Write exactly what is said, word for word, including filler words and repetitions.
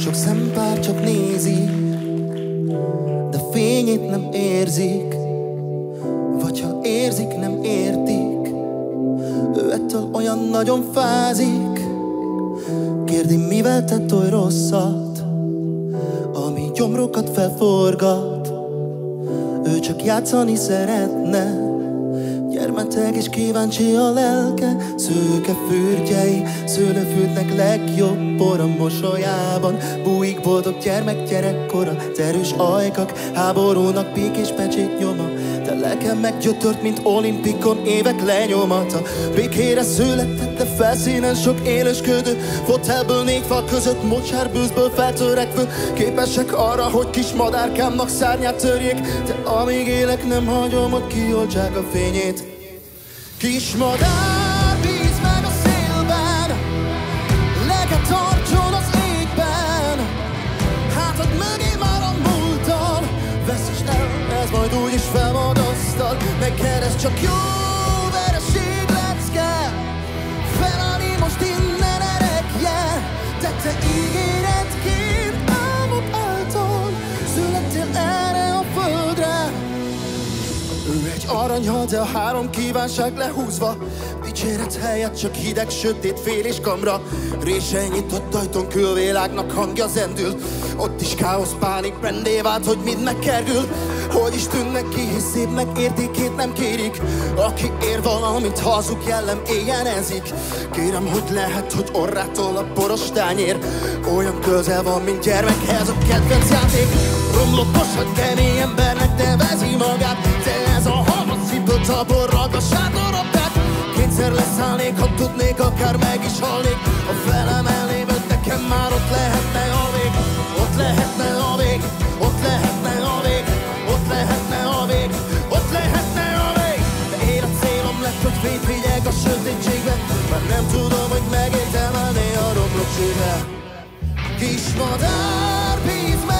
Sok szempár csak nézi, de fényét nem érzik, vagy ha érzik, nem értik. Ő ettől olyan nagyon fázik, kérdi, mivel tett oly rosszat, ami gyomrokat felforgat. Ő csak játszani szeretne, gyermeteg és kíváncsi a lelke. Szőke fürdjei szőlőfűtnek legjobb por a mosolyában. Bújik boldog gyermek gyerekkora, terüs ajkak, háborúnak pík és pecsét nyoma. De lelkem meggyötört, mint olimpikon évek lenyomata. Békére született, de felszínen sok élősködő, fotelből négy fal között, mocsárbűzből feltörekvő. Képesek arra, hogy kis madárkámnak szárnyát törjék, de amíg élek, nem hagyom, hogy kioltsák a fényét. Kismadár, bízd meg a szélben, lelke tartson az égben. Hátad mögé már a múltal, vesz is el, ez majd úgyis felmad asztal. Megkeresd csak jó vereség lecke, felállni most innen erekje. De te ígéretként álmod által születtél erre a földre. Ő egy aranyhal, de a három kívánság lehúzva, dicséret helyett csak hideg, sötét fél és kamra. Résen nyitott ajtón külvilágnak hangja zendül, ott is káosz, pánik rendé vált, hogy mind megkerül. Hogy is tűnnek ki, hisz szépnek értékét nem kérik. Aki ér valamit, hazug jellem éjjel ezik. Kérem, hogy lehet, hogy orrától a poros tányér olyan közel van, mint gyermekhez a kedvenc játék. Romlott posad, kemény embernek nevezi magát, de ez a halmaciből tabor ragasát a rabdát. Kétszer leszállnék, ha tudnék, akár meg is halnék. Ha velem elnéved, nekem már ott lehetne a vég. Ott lehetne a vég, ott lehetne a vég, ott lehetne a vég, ott lehetne a vég. De én a célom lett, hogy fétvigyek a sötétségbe, mert nem tudom, hogy megértem elné a romlott csőbe. Kismadár, bízd meg!